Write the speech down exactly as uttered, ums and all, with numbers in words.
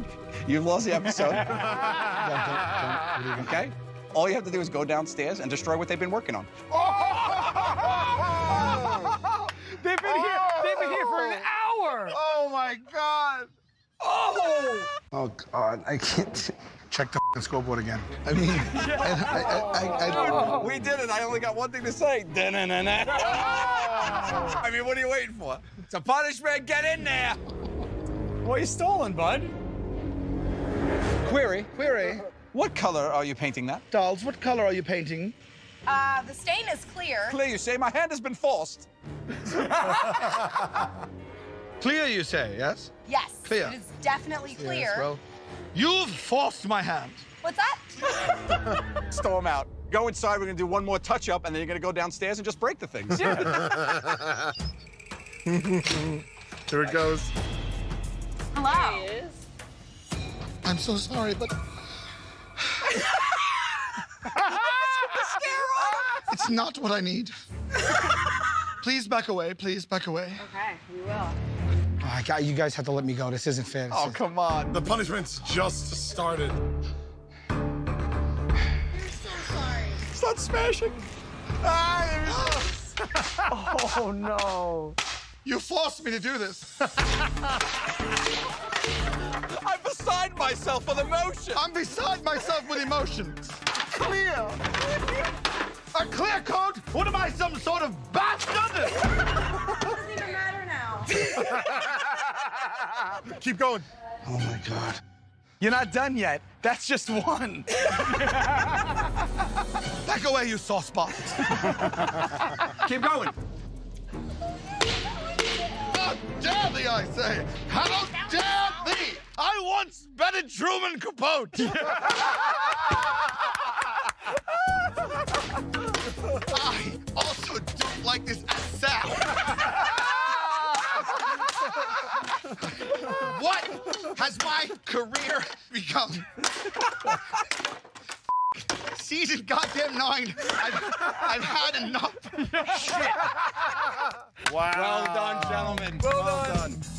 pod, you've lost the episode. don't, don't, don't, okay? All you have to do is go downstairs and destroy what they've been working on. Oh! They've been oh! here. They've been here for an hour. Oh my God. Oh. Oh God, I can't. Check the f***ing scoreboard again. I mean, I, I, I, I, I, I... We did it. I only got one thing to say. Da-na-na-na. I mean, what are you waiting for? It's a punishment. Get in there. What are you stolen, bud? Query. Query. What color are you painting that? Dolls, what color are you painting? Uh, the stain is clear. Clear, you say? My hand has been forced. Clear, you say, yes? Yes. Clear. It is definitely clear. Yes, well, you've forced my hand. What's that? Storm out. Go inside, we're gonna do one more touch-up, and then you're gonna go downstairs and just break the things. Yeah. Here it goes. Hello. There he is. I'm so sorry, but... It's not what I need. Please back away, please back away. Okay, we will. Oh, I got, you guys have to let me go. This isn't fair. This oh, isn't... come on. The punishment's just started. You're so sorry. Stop smashing. Ah, oh, no. You forced me to do this. I'm beside myself with emotion. I'm beside myself with emotion. Clear. A clear coat? What am I, some sort of bastard? It doesn't even matter now. Keep going. Oh, my God. You're not done yet. That's just one. Back away, you soft spot. Keep going. How dare thee, I say. How dare thee. I once betted Truman Capote. I also don't like this sound. What has my career become? Season goddamn nine. I've, I've had enough. Shit. Wow. Well done, gentlemen. Well, well done. done.